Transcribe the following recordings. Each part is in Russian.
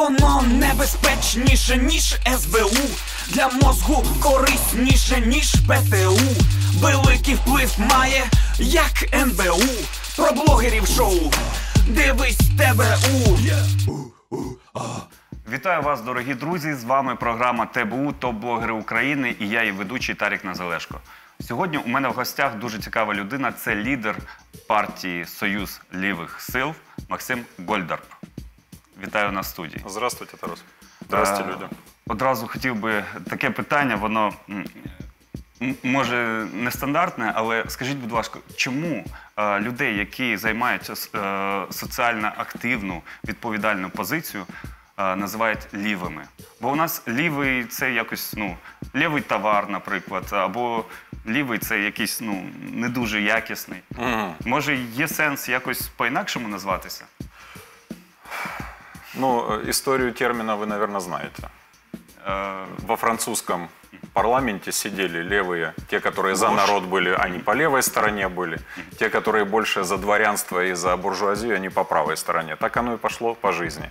Воно небезпечніше, ніж СБУ, для мозгу корисніше, ніж ПТУ. Великий вплив має, як НБУ. Про блогерів шоу дивись ТБУ. Вітаю вас, дорогі друзі, з вами програма ТБУ, топ-блогери України, і я її ведучий Тарик Назалешко. Сьогодні у мене в гостях дуже цікава людина, це лідер партії «Союз левых сил» Максим Гольдарб. Вітаю на студії. Здравствуйте, Тарас. Здравствуйте, люди. Одразу хотів би таке питання, воно, може, нестандартне, але скажіть, будь ласка, чому людей, які займають соціально активну, відповідальну позицію, називають лівими? Бо у нас лівий – це якось, ну, лівий товар, наприклад, або лівий – це якийсь, ну, не дуже якісний. Може, є сенс якось по-інакшому назватися? Ну, историю термина вы, наверное, знаете. Во французском парламенте сидели левые, те, которые за народ были, они по левой стороне были. Те, которые больше за дворянство и за буржуазию, они по правой стороне. Так оно и пошло по жизни.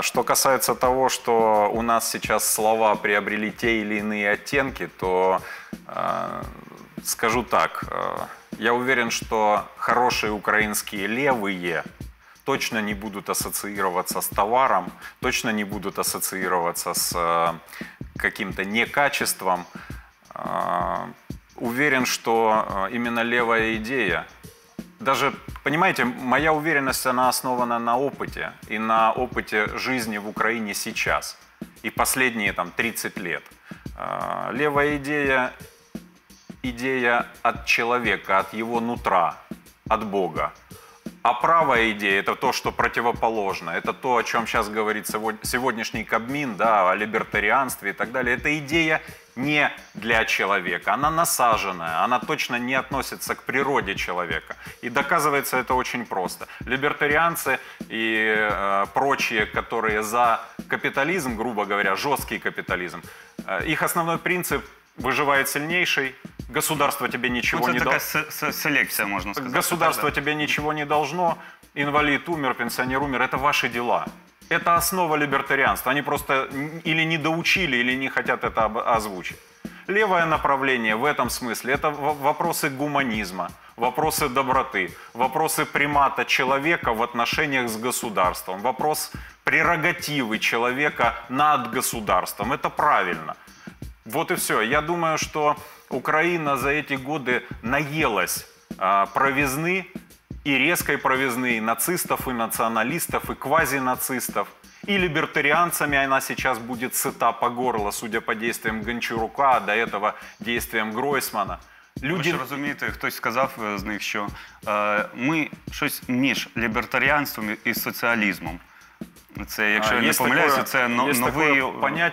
Что касается того, что у нас сейчас слова приобрели те или иные оттенки, то скажу так. Я уверен, что хорошие украинские левые точно не будут ассоциироваться с товаром, точно не будут ассоциироваться с каким-то некачеством. Уверен, что именно левая идея, даже, понимаете, моя уверенность, она основана на опыте, и на опыте жизни в Украине сейчас, и последние там 30 лет. Левая идея, идея от человека, от его нутра, от Бога. А правая идея – это то, что противоположно. Это то, о чем сейчас говорит сегодняшний Кабмин, да, о либертарианстве и так далее. Это идея не для человека. Она насаженная, она точно не относится к природе человека. И доказывается это очень просто. Либертарианцы и прочие, которые за капитализм, грубо говоря, жесткий капитализм, их основной принцип – выживает сильнейший, государство тебе ничего не должно. Это такая селекция, можно сказать. Государство тебе ничего не должно, инвалид умер, пенсионер умер, это ваши дела. Это основа либертарианства, они просто или не доучили, или не хотят это озвучить. Левое направление в этом смысле – это вопросы гуманизма, вопросы доброты, вопросы примата человека в отношениях с государством, вопрос прерогативы человека над государством, это правильно. Вот и все. Я думаю, что Украина за эти годы наелась провизны, и резкой провизны, и нацистов, и националистов, и квазинацистов. И либертарианцами она сейчас будет сыта по горло, судя по действиям Гончарука, а до этого действиям Гройсмана. Люди... Ви ж розумієте, хтось сказав з них, що ми щось між лібертаріанством і соціалізмом. Це, якщо я не помиляюсь, це новий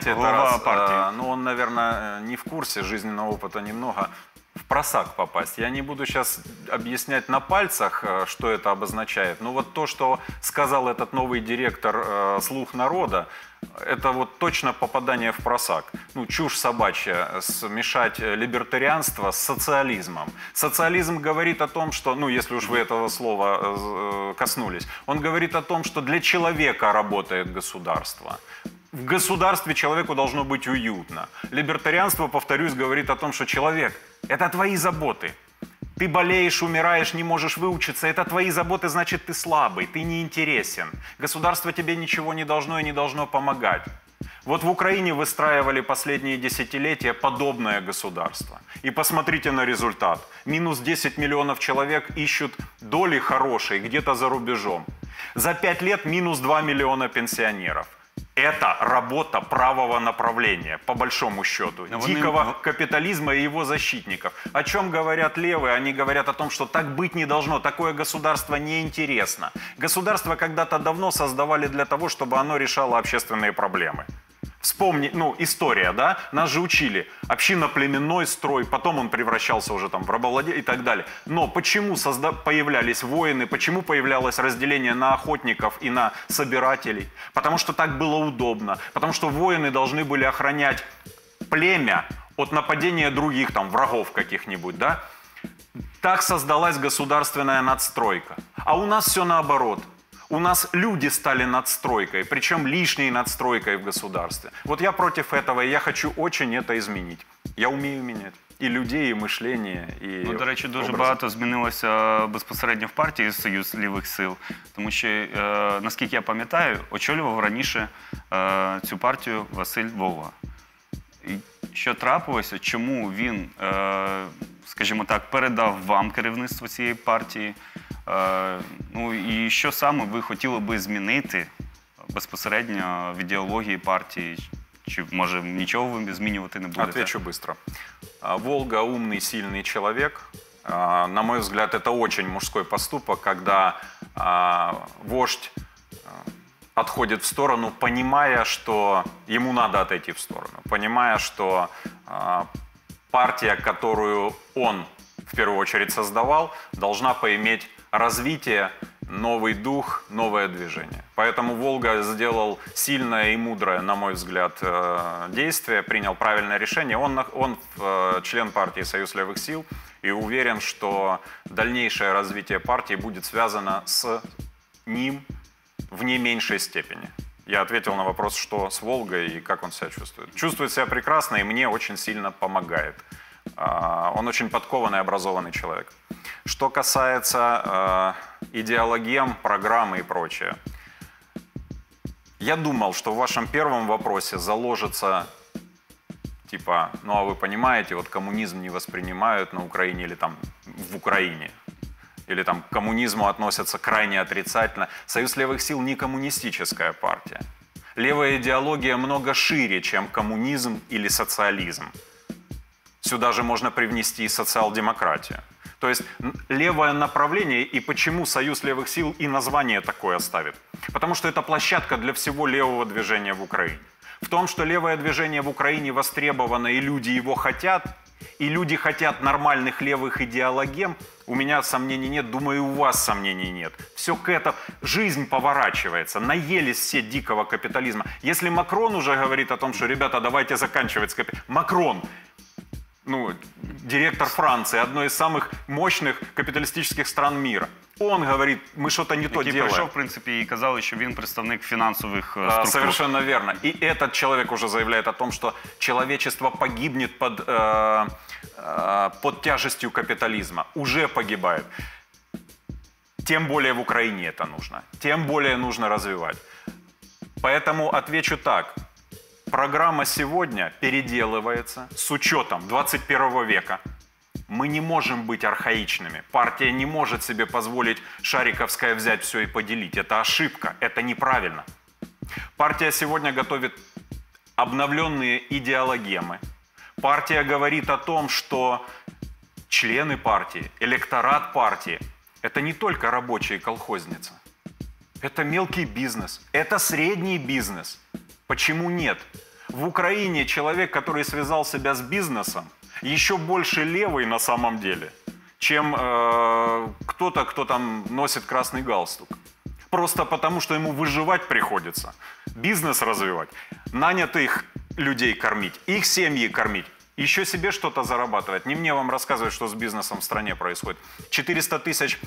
глава партии. Ну, он, наверное, не в курсе, жизненного опыта немного. В просак попасть. Я не буду сейчас объяснять на пальцах, что это обозначает. Но вот то, что сказал этот новый директор «Слух народа», это вот точно попадание в просак. Ну, чушь собачья, смешать либертарианство с социализмом. Социализм говорит о том, что, ну, если уж вы этого слова коснулись, он говорит о том, что для человека работает государство. В государстве человеку должно быть уютно. Либертарианство, повторюсь, говорит о том, что человек – это твои заботы. Ты болеешь, умираешь, не можешь выучиться. Это твои заботы, значит, ты слабый, ты неинтересен. Государство тебе ничего не должно и не должно помогать. Вот в Украине выстраивали последние десятилетия подобное государство. И посмотрите на результат. Минус 10 миллионов человек ищут доли хорошие где-то за рубежом. За 5 лет минус 2 миллиона пенсионеров. Это работа правого направления, по большому счету, дикого капитализма и его защитников. О чем говорят левые? Они говорят о том, что так быть не должно, такое государство неинтересно. Государство когда-то давно создавали для того, чтобы оно решало общественные проблемы. Вспомни, ну, история, да? Нас же учили. Общинно-племенной строй, потом он превращался уже там в рабовладение и так далее. Но почему появлялись войны, почему появлялось разделение на охотников и на собирателей? Потому что так было удобно. Потому что воины должны были охранять племя от нападения других, там, врагов каких-нибудь, да? Так создалась государственная надстройка. А у нас все наоборот. У нас люди стали надстройкой, причем лишней надстройкой в государстве. Вот я против этого, и я хочу очень это изменить. Я умею менять. І людей, і мислення, і образи. Ну, до речі, дуже багато змінилося безпосередньо в партії Союз левих сил. Тому що, наскільки я пам'ятаю, очолював раніше цю партію Василь Волга. І що трапилося, чому він, скажімо так, передав вам керівництво цієї партії? Ну, і що саме ви хотіли би змінити безпосередньо в ідеології партії? Чи, може, ничего вы изменять не будете? Отвечу быстро. Волга умный, сильный человек. На мой взгляд, это очень мужской поступок, когда вождь отходит в сторону, понимая, что ему надо отойти в сторону. Понимая, что партия, которую он в первую очередь создавал, должна поиметь развитие, новый дух, новое движение. Поэтому Волга сделал сильное и мудрое, на мой взгляд, действие, принял правильное решение. Он член партии «Союз левых сил» и уверен, что дальнейшее развитие партии будет связано с ним в не меньшей степени. Я ответил на вопрос, что с Волгой и как он себя чувствует. Чувствует себя прекрасно и мне очень сильно помогает. Он очень подкованный, образованный человек. Что касается идеологем, программы и прочее. Я думал, что в вашем первом вопросе заложится, типа, ну а вы понимаете, вот коммунизм не воспринимают на Украине или там в Украине. Или там к коммунизму относятся крайне отрицательно. Союз левых сил не коммунистическая партия. Левая идеология много шире, чем коммунизм или социализм. Сюда же можно привнести и социал-демократию. То есть левое направление, и почему «Союз левых сил» и название такое ставит? Потому что это площадка для всего левого движения в Украине. В том, что левое движение в Украине востребовано, и люди его хотят, и люди хотят нормальных левых идеологем, у меня сомнений нет, думаю, у вас сомнений нет. Все к этому. Жизнь поворачивается, наелись все дикого капитализма. Если Макрон уже говорит о том, что, ребята, давайте заканчивать с капитализмом. Макрон! Ну, директор Франции, одной из самых мощных капиталистических стран мира. Он говорит, мы что-то не то делаем. Пришел, в принципе, и казалось, что он представник финансовых структур. Совершенно верно. И этот человек уже заявляет о том, что человечество погибнет под тяжестью капитализма. Уже погибает. Тем более в Украине это нужно. Тем более нужно развивать. Поэтому отвечу так. Программа сегодня переделывается с учетом 21 века. Мы не можем быть архаичными. Партия не может себе позволить шариковское взять все и поделить. Это ошибка, это неправильно. Партия сегодня готовит обновленные идеологемы. Партия говорит о том, что члены партии, электорат партии – это не только рабочие и колхозницы. Это мелкий бизнес, это средний бизнес. Почему нет? В Украине человек, который связал себя с бизнесом, еще больше левый на самом деле, чем кто-то, кто там носит красный галстук. Просто потому, что ему выживать приходится, бизнес развивать, нанятых людей кормить, их семьи кормить, еще себе что-то зарабатывать. Не мне вам рассказывать, что с бизнесом в стране происходит. 400 тысяч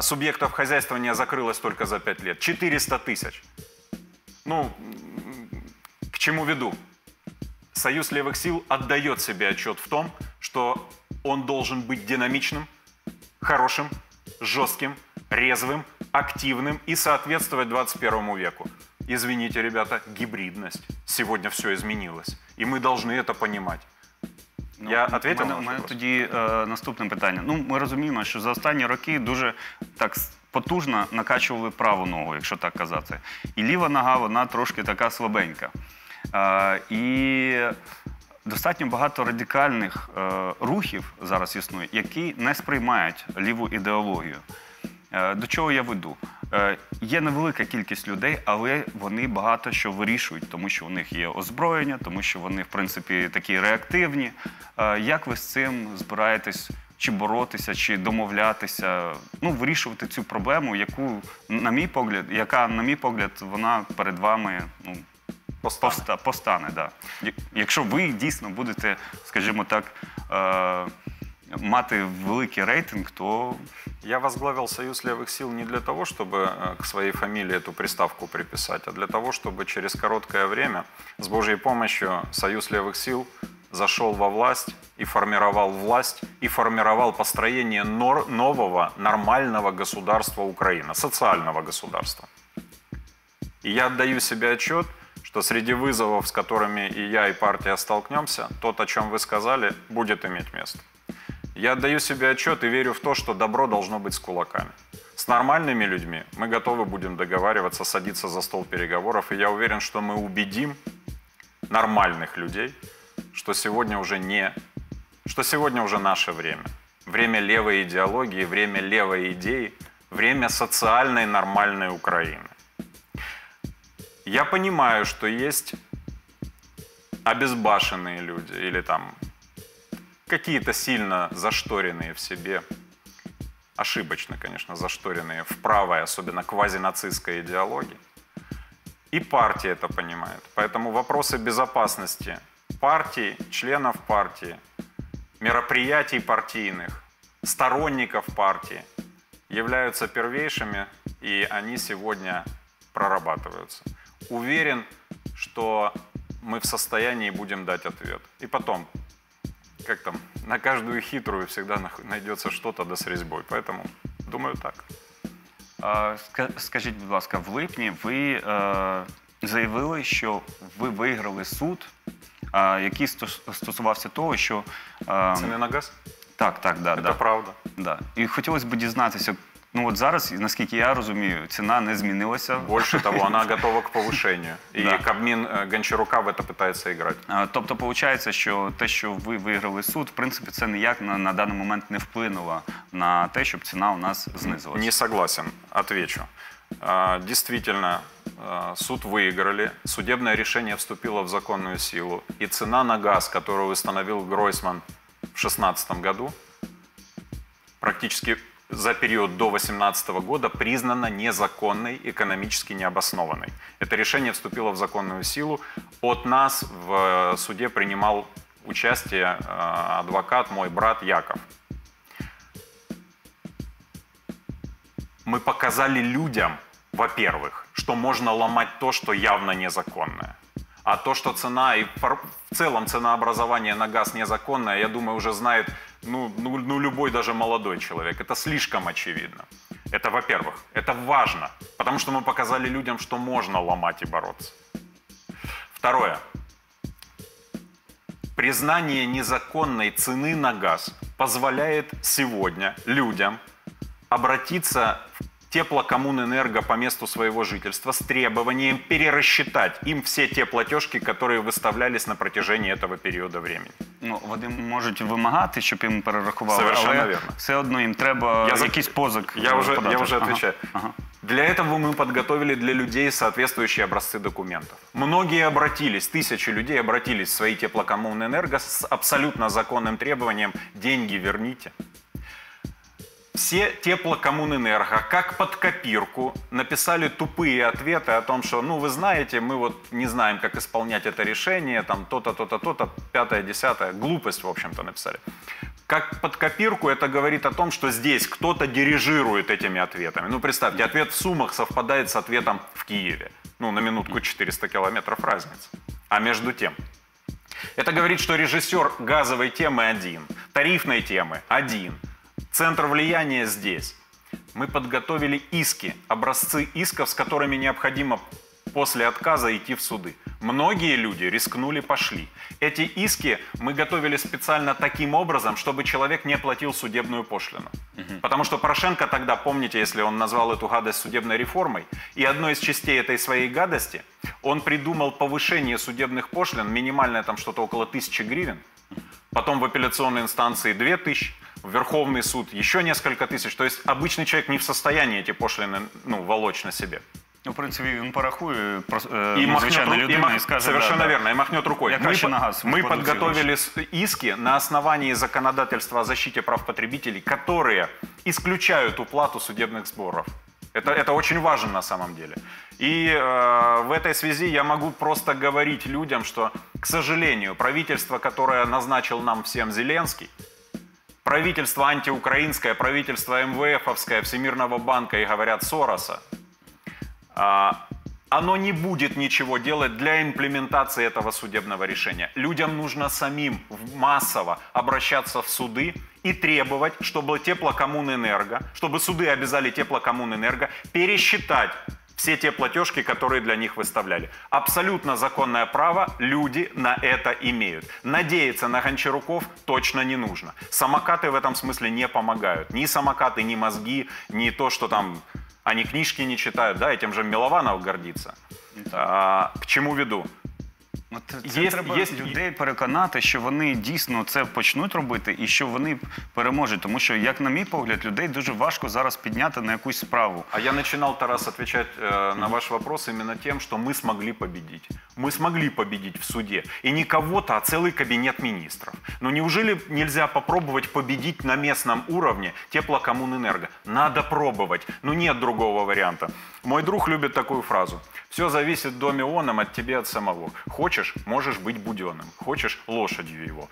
субъектов хозяйствования закрылось только за 5 лет. 400 тысяч. Ну, к чему веду? Союз левых сил отдает себе отчет в том, что он должен быть динамичным, хорошим, жестким, резвым, активным и соответствовать 21 веку. Извините, ребята, гибридность. Сегодня все изменилось, и мы должны это понимать. Ну, я ответил на ваш вопрос? Тоді наступне питання. Ну, ми розуміємо, що за останні роки дуже так потужно накачували праву ногу, якщо так казати. І ліва нога, вона трошки така слабенька. І достатньо багато радикальних рухів зараз існує, які не сприймають ліву ідеологію. До чого я веду? Є невелика кількість людей, але вони багато що вирішують, тому що у них є озброєння, тому що вони, в принципі, такі реактивні. Як ви з цим збираєтесь чи боротися, чи домовлятися, ну, вирішувати цю проблему, яку, на мій погляд, вона перед вами, ну, постане, да. Якщо ви дійсно будете, скажімо так, мати великий рейтинг, то... Я возглавил Союз левых сил не для того, чтобы к своей фамилии эту приставку приписать, а для того, чтобы через короткое время с Божьей помощью Союз левых сил зашел во власть, и формировал построение нового нормального государства Украина, социального государства. И я отдаю себе отчет, что среди вызовов, с которыми и я, и партия столкнемся, тот, о чем вы сказали, будет иметь место. Я отдаю себе отчет и верю в то, что добро должно быть с кулаками. С нормальными людьми мы готовы будем договариваться, садиться за стол переговоров, и я уверен, что мы убедим нормальных людей, что сегодня уже наше время. Время левой идеологии, время левой идеи, время социальной нормальной Украины. Я понимаю, что есть обезбашенные люди или там... какие-то сильно зашторенные в себе, ошибочно, конечно, зашторенные в правой, особенно квазинацистской идеологии. И партия это понимает. Поэтому вопросы безопасности партии, членов партии, мероприятий партийных, сторонников партии являются первейшими, и они сегодня прорабатываются. Уверен, что мы в состоянии будем дать ответ. И потом... Как там, на каждую хитрую всегда найдется что-то да с резьбой. Поэтому, думаю, так. Скажіть, будь ласка, в липні ви заявили, що ви виграли суд, який стосувався того, що... Ціни на газ? Так, так, да. Це правда. Да. І хотілося б дізнатися, ну от зараз, наскільки я розумію, ціна не змінилася. Більше того, вона готова к повищенню. І Кабмін Гончарука в це намагається грати. Тобто, виходить, що те, що ви виграли суд, в принципі, це ніяк на даний момент не вплинуло на те, щоб ціна у нас знизилася. Не согласен, отвечу. Действительно, суд выиграли, судебное решение вступило в законную силу, и цена на газ, которую установил Гройсман в 2016 году, практически... за период до 2018 года признана незаконной, экономически необоснованной. Это решение вступило в законную силу. От нас в суде принимал участие адвокат, мой брат Яков. Мы показали людям, во-первых, что можно ломать то, что явно незаконное. А то, что цена и в целом ценообразование на газ незаконное, я думаю, уже знает любой даже молодой человек. Это слишком очевидно. Это, во-первых, это важно, потому что мы показали людям, что можно ломать и бороться. Второе. Признание незаконной цены на газ позволяет сегодня людям обратиться в Теплокоммунэнерго по месту своего жительства с требованием перерасчитать им все те платежки, которые выставлялись на протяжении этого периода времени. Ну, вони можуть вимагати, щоб їм перерахували, але все одно їм треба якийсь позик. Я вже відповідаю. Для этого мы подготовили для людей соответствующие образцы документов. Многие обратились, тысячи людей обратились в свои Теплокоммунэнерго с абсолютно законным требованием «деньги верните». Все Теплокоммунэнерго, как под копирку, написали тупые ответы о том, что, ну, вы знаете, мы вот не знаем, как исполнять это решение, там, то-то, то-то, то-то, пятое, десятое, глупость, в общем-то, написали. Как под копирку, это говорит о том, что здесь кто-то дирижирует этими ответами. Ну, представьте, ответ в Сумах совпадает с ответом в Киеве. Ну, на минутку 400 километров разница. А между тем... Это говорит, что режиссер газовой темы один, тарифной темы один, центр влияния здесь. Мы подготовили иски, образцы исков, с которыми необходимо после отказа идти в суды. Многие люди рискнули, пошли. Эти иски мы готовили специально таким образом, чтобы человек не платил судебную пошлину. Потому что Порошенко тогда, помните, если он назвал эту гадость судебной реформой, и одной из частей этой своей гадости он придумал повышение судебных пошлин, минимальное там что-то около 1000 гривен, потом в апелляционной инстанции 2000, в Верховный суд еще несколько тысяч. То есть обычный человек не в состоянии эти пошлины, ну, волочь на себе. Ну, в принципе, он порахует, совершенно верно, и махнет рукой. Мы подготовили иски на основании законодательства о защите прав потребителей, которые исключают уплату судебных сборов. Это очень важно на самом деле. И в этой связи я могу просто говорить людям, что, к сожалению, правительство, которое назначил нам всем Зеленский, правительство антиукраинское, правительство МВФовское, Всемирного банка и, говорят, Сороса, оно не будет ничего делать для имплементации этого судебного решения. Людям нужно самим массово обращаться в суды и требовать, чтобы Теплокоммунэнерго, чтобы суды обязали Теплокоммунэнерго пересчитать все те платежки, которые для них выставляли. Абсолютно законное право люди на это имеют. Надеяться на Гончаруков точно не нужно. Самокаты в этом смысле не помогают. Ни самокаты, ни мозги, ни то, что там они книжки не читают. Да, этим же Милованов гордится. К чему веду? Це треба людей переконати, що вони дійсно це почнуть робити і що вони переможуть. Тому що, як на мій погляд, людей дуже важко зараз підняти на якусь справу. А я починав, Тарас, відповідати на ваш вопрос іменно тим, що ми змогли побідіти. Ми змогли побідіти в суді. І не кого-то, а цілий кабінет міністрів. Ну, неужели нельзя попробовать побідіти на местном уровне Теплокоммунэнерго? Надо пробовать. Ну, нет другого варианта. Мой друг любит такую фразу. «Все зависит в доме оном от тебя, от самого. Хочешь, можешь быть буденным. Хочешь, лошадью его».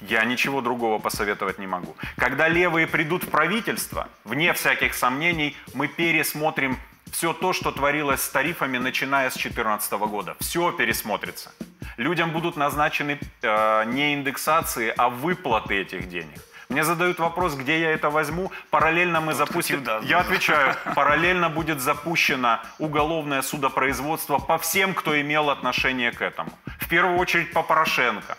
Я ничего другого посоветовать не могу. Когда левые придут в правительство, вне всяких сомнений, мы пересмотрим все то, что творилось с тарифами, начиная с 2014 года. Все пересмотрится. Людям будут назначены не индексации, а выплаты этих денег. Мне задают вопрос, где я это возьму. Параллельно мы запустим... Я отвечаю, параллельно будет запущено уголовное судопроизводство по всем, кто имел отношение к этому. В первую очередь по Порошенко.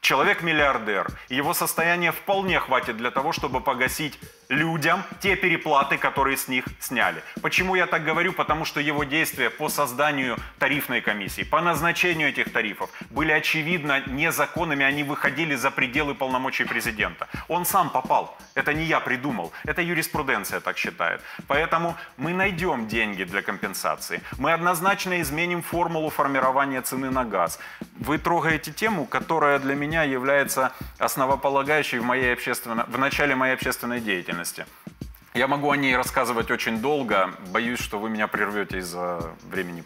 Человек-миллиардер. Его состояние вполне хватит для того, чтобы погасить людям те переплаты, которые с них сняли. Почему я так говорю? Потому что его действия по созданию тарифной комиссии, по назначению этих тарифов были очевидно незаконными, они выходили за пределы полномочий президента. Он сам попал, это не я придумал, это юриспруденция так считает. Поэтому мы найдем деньги для компенсации, мы однозначно изменим формулу формирования цены на газ. Вы трогаете тему, которая для меня является основополагающей в начале моей общественной деятельности. Я могу о ней рассказывать очень долго, боюсь, что вы меня прервете из-за времени.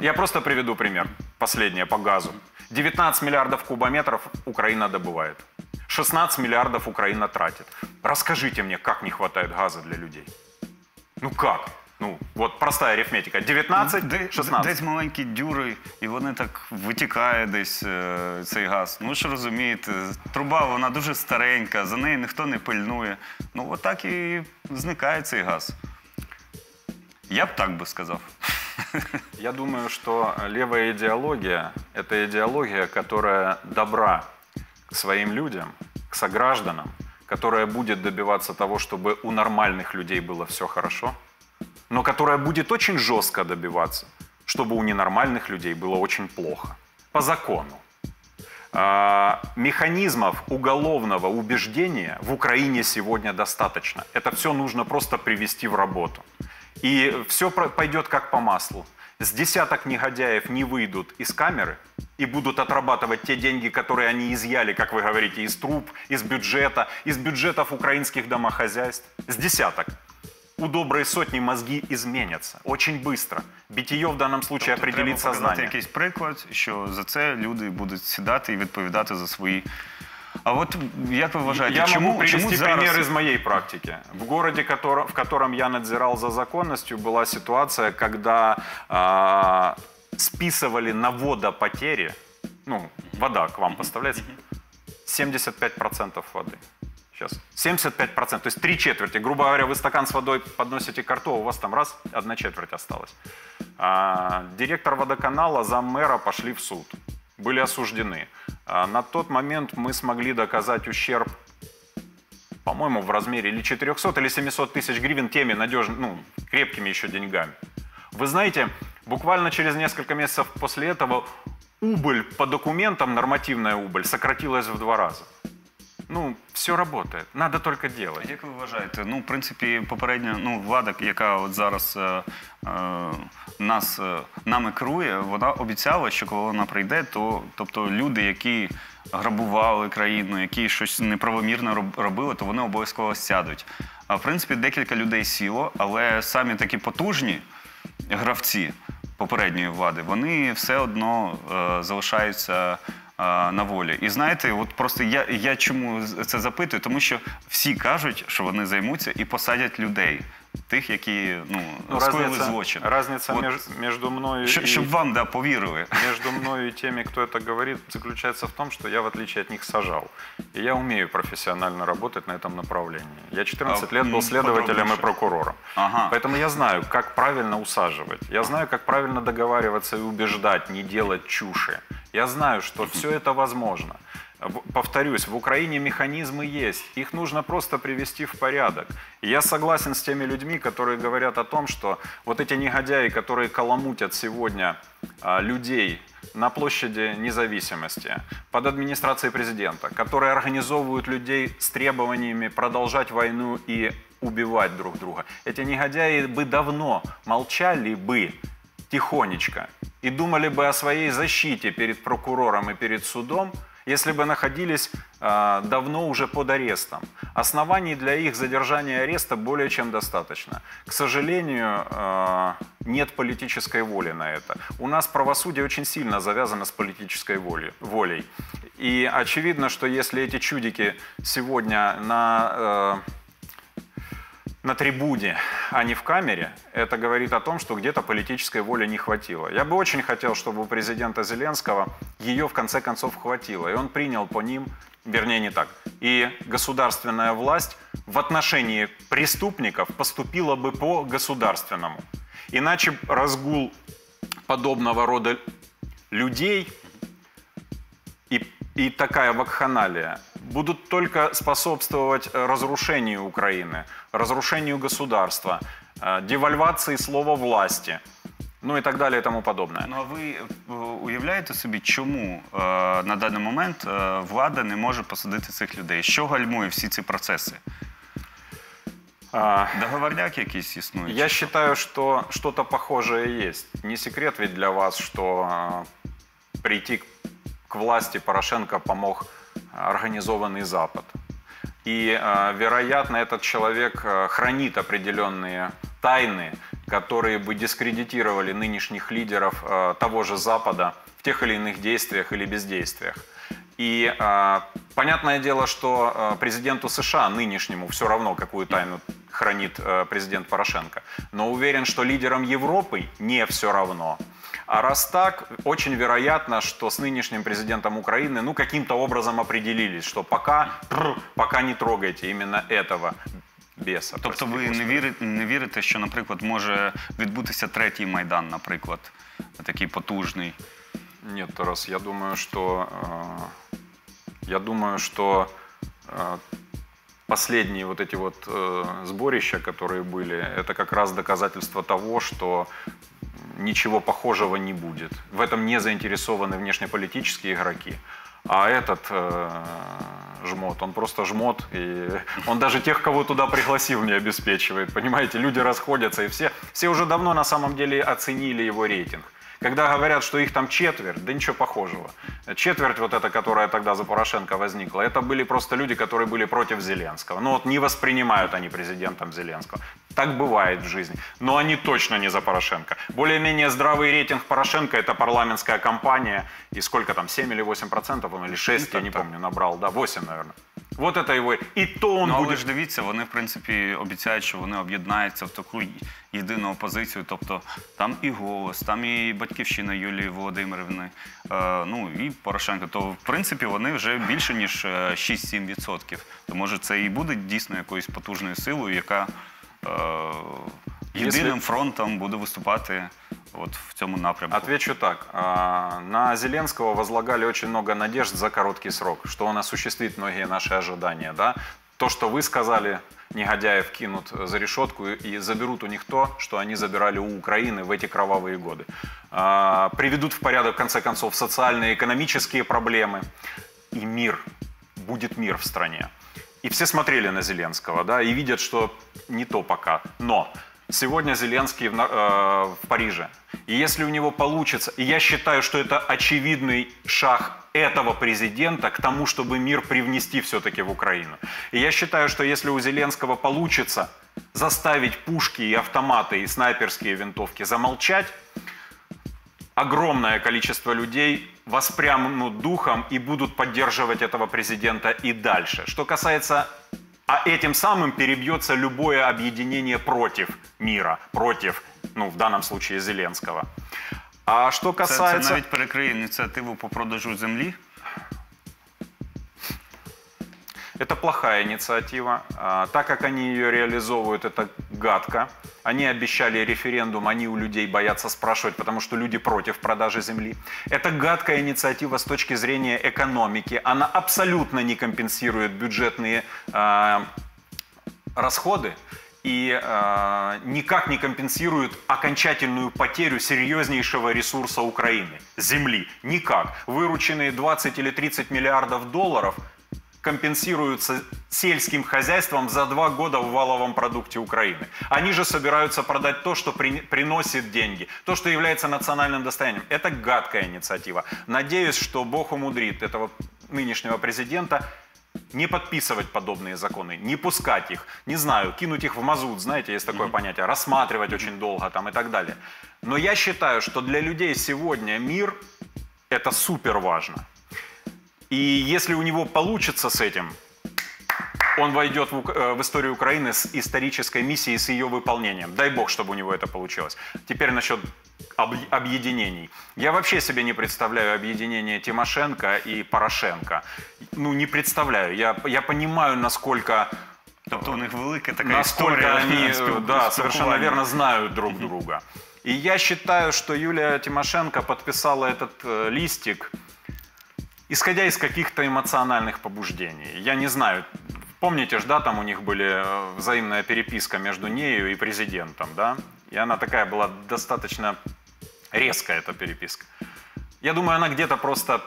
Я просто приведу пример, последнее, по газу. 19 миллиардов кубометров Украина добывает, 16 миллиардов Украина тратит. Расскажите мне, как не хватает газа для людей? Ну как? Ну, вот простая арифметика. 19, 16. Десь маленькі дюри, і вони так витікає десь цей газ. Ну, що розумієте, труба, вона дуже старенька, за неї ніхто не пильнує. Ну, отак і зникає цей газ. Я б так би сказав. Я думаю, що ліва ідеологія – це ідеологія, яка добра к своїм людям, к согражданам, яка буде добиватися того, щоб у нормальних людей було все хорошо, но которая будет очень жестко добиваться, чтобы у ненормальных людей было очень плохо. По закону. Механизмов уголовного убеждения в Украине сегодня достаточно. Это все нужно просто привести в работу. И все пойдет как по маслу. С десяток негодяев не выйдут из камеры и будут отрабатывать те деньги, которые они изъяли, как вы говорите, из труб, из бюджета, из бюджетов украинских домохозяйств. С десяток. У доброй сотни мозги изменятся очень быстро. Битье в данном случае определит сознание. Тобто треба показати якийсь приклад, що за це люди будуть сідати і відповідати за свої... А вот, як ви вважаєте, чому зараз... Я могу привести пример из моей практики. В городе, в котором я надзирал за законностью, была ситуация, когда списывали на водопотери, ну, вода к вам поставляется, 75% воды. Сейчас 75%, то есть 3/4. Грубо говоря, вы стакан с водой подносите к рту, а у вас там раз, 1/4 осталась. Директор водоканала, заммэра пошли в суд, были осуждены. На тот момент мы смогли доказать ущерб, по-моему, в размере или 400, или 700 тысяч гривен теми надежными, ну, крепкими еще деньгами. Вы знаете, буквально через несколько месяцев после этого убыль по документам, нормативная убыль, сократилась в 2 раза. Ну, все работает, надо только делать. Як ви вважаєте? Ну, в принципі, попередня, ну, влада, яка от зараз нами керує, вона обіцяла, що коли вона прийде, то, тобто, люди, які грабували країну, які щось неправомірно робили, то вони обов'язково сядуть. В принципі, декілька людей сіло, але самі такі потужні гравці попередньої влади, вони все одно залишаються на волі. І знаєте, от просто я чому це запитую? Тому що всі кажуть, що вони займуться і посадять людей. Тих, які, ну, скоїли злочин. Разница между мною и теми, кто это говорит, заключается в том, что я, в отличие от них, сажал. И я умею профессионально работать на этом направлении. Я 14 лет был следователем и прокурором. Ага. Поэтому я знаю, как правильно усаживать. Я знаю, как правильно договариваться и убеждать, не делать чуши. Я знаю, что все это возможно. Повторюсь, в Украине механизмы есть, их нужно просто привести в порядок. И я согласен с теми людьми, которые говорят о том, что вот эти негодяи, которые каламутят сегодня людей на площади Независимости, под администрацией президента, которые организовывают людей с требованиями продолжать войну и убивать друг друга. Эти негодяи бы давно молчали бы тихонечко и думали бы о своей защите перед прокурором и перед судом, если бы находились давно уже под арестом. Оснований для их задержания и ареста более чем достаточно. К сожалению, нет политической воли на это. У нас правосудие очень сильно завязано с политической волей. И очевидно, что если эти чудики сегодня на трибуне, а не в камере, это говорит о том, что где-то политической воли не хватило. Я бы очень хотел, чтобы у президента Зеленского ее в конце концов хватило. И он принял по ним, вернее не так, и государственная власть в отношении преступников поступила бы по государственному. Иначе разгул подобного рода людей и такая вакханалия будут только способствовать разрушению Украины, разрушению государства, девальвации слова власти, ну и так далее и тому подобное. Ну а ви уявляєте собі, чому на даний момент влада не може посадити цих людей? Що гальмує всі ці процеси? Договорняк якийсь існує? Я считаю, что что-то похожее есть. Не секрет ведь для вас, что прийти к власти Порошенко помог организованный Запад. И, вероятно, этот человек хранит определенные тайны, которые бы дискредитировали нынешних лидеров того же Запада в тех или иных действиях или бездействиях. И понятное дело, что президенту США нынешнему все равно, какую тайну хранит президент Порошенко. Но уверен, что лидерам Европы не все равно. А раз так, очень вероятно, что с нынешним президентом Украины, ну, каким-то образом определились, что пока не трогайте именно этого беса. Тобто ви не вірите, що, наприклад, може відбутися третій Майдан, наприклад, такий потужний? Нет, Тарас, я думаю, что последние вот эти вот сборища, которые были, это как раз доказательство того, что ничего похожего не будет. В этом не заинтересованы внешнеполитические игроки. А этот жмот, он просто жмот, и он даже тех, кого туда пригласил, не обеспечивает. Понимаете, люди расходятся, и все уже давно на самом деле оценили его рейтинг. Когда говорят, что их там четверть, да ничего похожего. Четверть вот эта, которая тогда за Порошенко возникла, это были просто люди, которые были против Зеленского. Ну вот не воспринимают они президентом Зеленского. Так бывает в жизни. Но они точно не за Порошенко. Более-менее здравый рейтинг Порошенко – это парламентская кампания. И сколько там, 7 или 8%, он или 6, я не помню, набрал. Да, 8, наверное. Вот это его. И то он будет... Але ж дивіться, вони, в принципі, обіцяють, що вони об'єднаються в таку єдину опозицію. Тобто там і «Голос», там і «Батьківщина» Юлії Володимирівни, ну і Порошенко. То, в принципі, вони вже більше, ніж 6-7%. То, може, це і буде дійсно якоюсь потужною силою, яка єдиним фронтом буде виступати в цьому напрямку. Отвечу так. На Зеленского возлагали очень много надежд за короткий срок, что он осуществит многие наши ожидания. Да? То, что вы сказали, негодяев кинут за решетку и заберут у них то, что они забирали у Украины в эти кровавые годы. Приведут в порядок, в конце концов, социальные и экономические проблемы. И мир. Будет мир в стране. И все смотрели на Зеленского, да, и видят, что не то пока. Но сегодня Зеленский в Париже. И если у него получится, и я считаю, что это очевидный шаг этого президента к тому, чтобы мир привнести все-таки в Украину. И я считаю, что если у Зеленского получится заставить пушки и автоматы и снайперские винтовки замолчать, огромное количество людей воспрянут духом и будут поддерживать этого президента и дальше. Что касается... А этим самым перебьется любое объединение против мира, против, ну, в данном случае, Зеленского. А что касается... Це навіть перекриє инициативу по продажу земли? Это плохая инициатива. Так как они ее реализовывают, это гадко. Они обещали референдум, они у людей боятся спрашивать, потому что люди против продажи земли. Это гадкая инициатива с точки зрения экономики. Она абсолютно не компенсирует бюджетные расходы и никак не компенсирует окончательную потерю серьезнейшего ресурса Украины – земли. Никак. Вырученные 20 или 30 миллиардов долларов – компенсируются сельским хозяйством за 2 года в валовом продукте Украины. Они же собираются продать то, что приносит деньги, то, что является национальным достоянием. Это гадкая инициатива. Надеюсь, что Бог умудрит этого нынешнего президента не подписывать подобные законы, не пускать их, не знаю, кинуть их в мазут, знаете, есть такое понятие, рассматривать очень долго там и так далее. Но я считаю, что для людей сегодня мир – это супер важно. И если у него получится с этим, он войдет в историю Украины с исторической миссией, с ее выполнением. Дай бог, чтобы у него это получилось. Теперь насчет объединений. Я вообще себе не представляю объединение Тимошенко и Порошенко. Ну, не представляю. Я понимаю, насколько... Тобто у них велика такая история. Они, да, совершенно верно, знают друг друга. И я считаю, что Юлия Тимошенко подписала этот листик, исходя из каких-то эмоциональных побуждений. Я не знаю, помните же, да, там у них была взаимная переписка между нею и президентом, да? И она такая была достаточно резкая, эта переписка. Я думаю, она где-то просто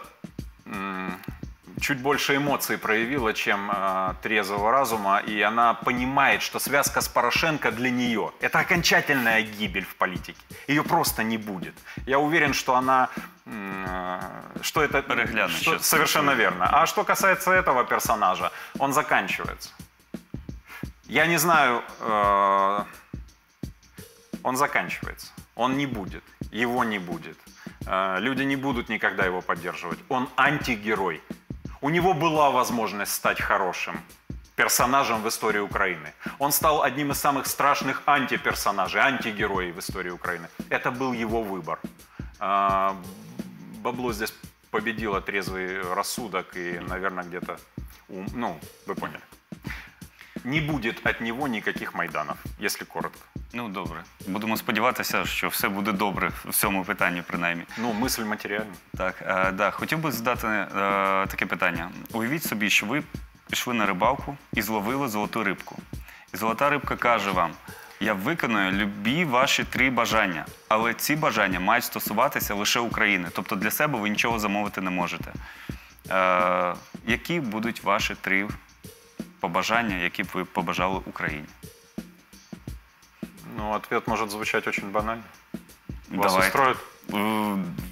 чуть больше эмоций проявила, чем трезвого разума, и она понимает, что связка с Порошенко для нее – это окончательная гибель в политике. Ее просто не будет. Я уверен, что она… что это… Что, совершенно верно. А что касается этого персонажа, он заканчивается. Я не знаю… он заканчивается. Он не будет. Его не будет. Люди не будут никогда его поддерживать. Он антигерой. У него была возможность стать хорошим персонажем в истории Украины. Он стал одним из самых страшных антиперсонажей, антигероев в истории Украины. Это был его выбор. Бабло здесь победило трезвый рассудок и, наверное, где-то ум. Ну, вы поняли. Не будет от него никаких майданов, если коротко. Ну, добре. Будемо сподіватися, що все буде добре в цьому питанні, принаймні. Ну, мисль матеріальна. Так, да. Хотів би задати таке питання. Уявіть собі, що ви пішли на рибалку і зловили золоту рибку. І золота рибка каже вам: я виконую любі ваші 3 бажання, але ці бажання мають стосуватися лише України. Тобто для себе ви нічого замовити не можете. Які будуть ваші 3 побажання, які б ви побажали Україні? Ну, ответ может звучать очень банально. Вас устроит?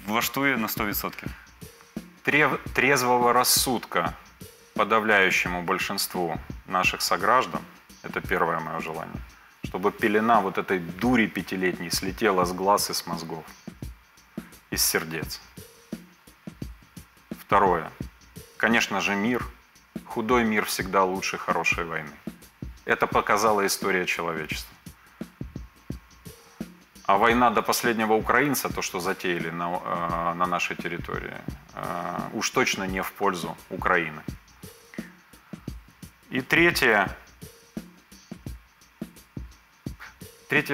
Влаштую на 100%. Трезвого рассудка подавляющему большинству наших сограждан, это первое мое желание, чтобы пелена вот этой дури 5-летней слетела с глаз и с мозгов, из сердец. Второе. Конечно же, мир. Худой мир всегда лучше хорошей войны. Это показала история человечества. А война до последнего украинца, то, что затеяли на нашей территории, уж точно не в пользу Украины. И третье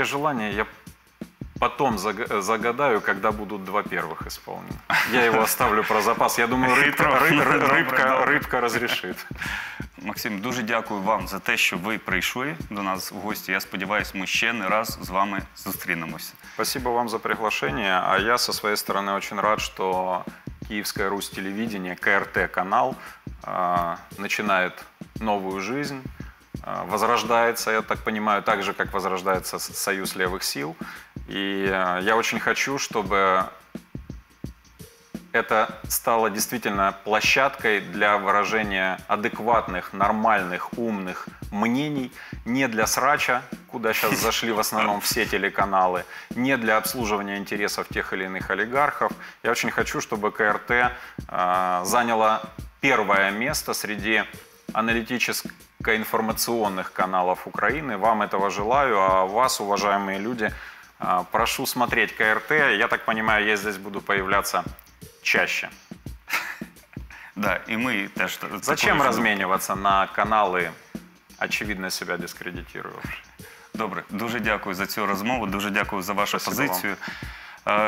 желание я потом загадаю, когда будут 2 первых исполнены. Я его оставлю про запас. Я думаю, рыбка разрешит. Максим, дуже дякую вам за те, що ви прийшли до нас в гості. Я сподіваюся, ми ще не раз з вами зустрінемося. Спасибо вам за приглашение. А я, со своей стороны, очень рад, что Киевская Русь телевидение, КРТ-канал, начинает новую жизнь, возрождается, я так понимаю, так же, как возрождается Союз левых сил. И я очень хочу, чтобы... это стало действительно площадкой для выражения адекватных, нормальных, умных мнений, не для срача, куда сейчас зашли в основном все телеканалы, не для обслуживания интересов тех или иных олигархов. Я очень хочу, чтобы КРТ заняло первое место среди аналитическо-информационных каналов Украины. Вам этого желаю, а вас, уважаемые люди, прошу смотреть КРТ. Я так понимаю, я здесь буду появляться чаще. Да, и мы... Зачем размениваться на каналы, очевидно, себя дискредитировавшие? Добре, дуже дякую за цю розмову, дуже дякую за вашу позицію.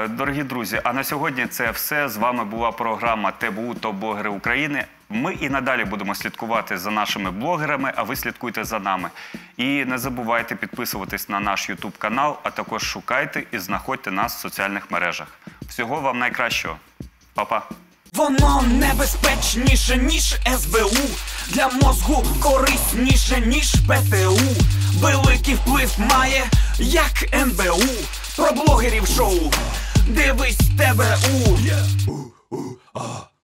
Дорогі друзі, а на сьогодні це все. З вами була програма ТБУ «Топ-блогери України». Ми і надалі будемо слідкувати за нашими блогерами, а ви слідкуйте за нами. І не забувайте підписуватись на наш YouTube-канал, а також шукайте і знаходьте нас в соціальних мережах. Всього вам найкращого. Па-па! Воно небезпечніше, ніж СБУ, для мозгу корисніше, ніж ПТУ. Великий вплив має, як НБУ, про блогерів шоу, дивись ТБУ.